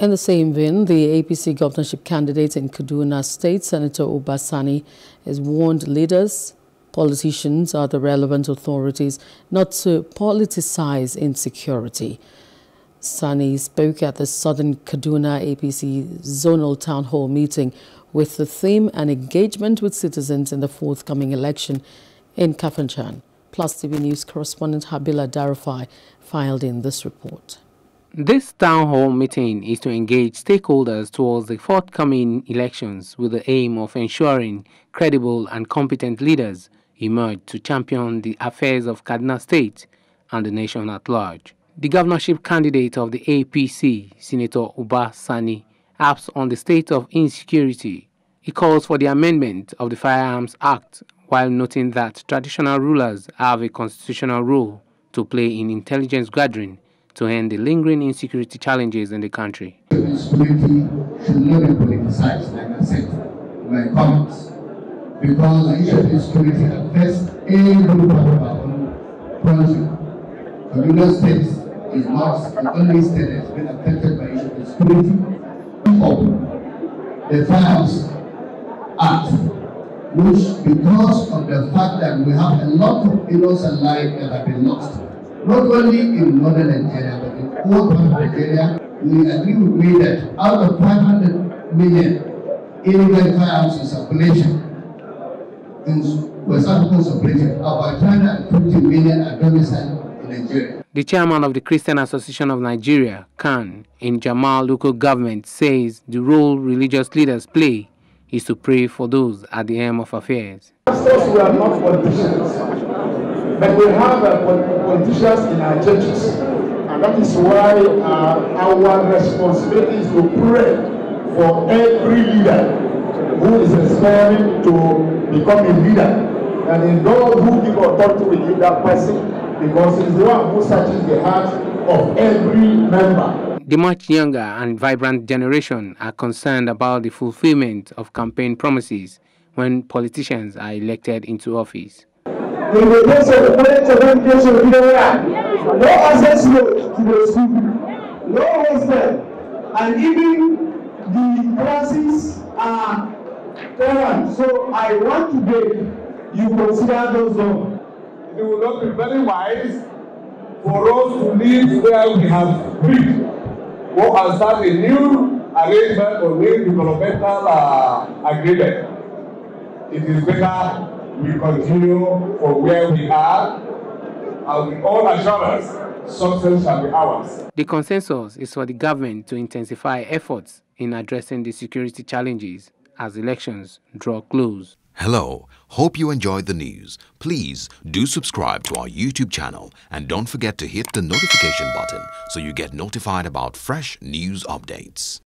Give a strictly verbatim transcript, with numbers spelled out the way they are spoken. In the same vein, the A P C governorship candidate in Kaduna State, Senator Uba Sani, has warned leaders, politicians, or the relevant authorities not to politicize insecurity. Sani spoke at the Southern Kaduna A P C zonal town hall meeting with the theme "An Engagement with Citizens in the Forthcoming Election" in Kafanchan. Plus T V News correspondent Habila Darufai filed in this report. This town hall meeting is to engage stakeholders towards the forthcoming elections with the aim of ensuring credible and competent leaders emerge to champion the affairs of Kaduna State and the nation at large. The governorship candidate of the A P C, Senator Uba Sani, harps on the state of insecurity. He calls for the amendment of the Firearms Act while noting that traditional rulers have a constitutional role to play in intelligence gathering to end the lingering insecurity challenges in the country. Insecurity should not be politicized, like I said in my comments, because the issue of insecurity affects any group of our country. Kaduna State is not the only state that has been affected by issue of insecurity. The Firearms Act, which, because of the fact that we have a lot of innocent lives that have been lost, not only in northern Nigeria, but in all parts of Nigeria, we agree with me that out of five hundred million illegal firearms in circulation, in West African circulation, about two hundred fifty million are domiciled in Nigeria. The chairman of the Christian Association of Nigeria, Khan, in Jamal local government, says the role religious leaders play is to pray for those at the helm of affairs. Of course, we are not politicians, but we have uh, politicians in our churches, and that is why uh, our responsibility is to pray for every leader who is aspiring to become a leader, and those who give authority will give that person, because it's the one who searches the heart of every member. The much younger and vibrant generation are concerned about the fulfillment of campaign promises when politicians are elected into office. They will take the politics of education in the world. No access to the school, no hostel, and even the classes are current. So I want to beg you consider those zones. It will not be very wise for us to live where we have lived. Go and start a new arrangement or new developmental uh, agreement. It is better we continue for where we are, and with all assurance, success shall be ours. The consensus is for the government to intensify efforts in addressing the security challenges as elections draw close. Hello, hope you enjoyed the news. Please do subscribe to our YouTube channel and don't forget to hit the notification button so you get notified about fresh news updates.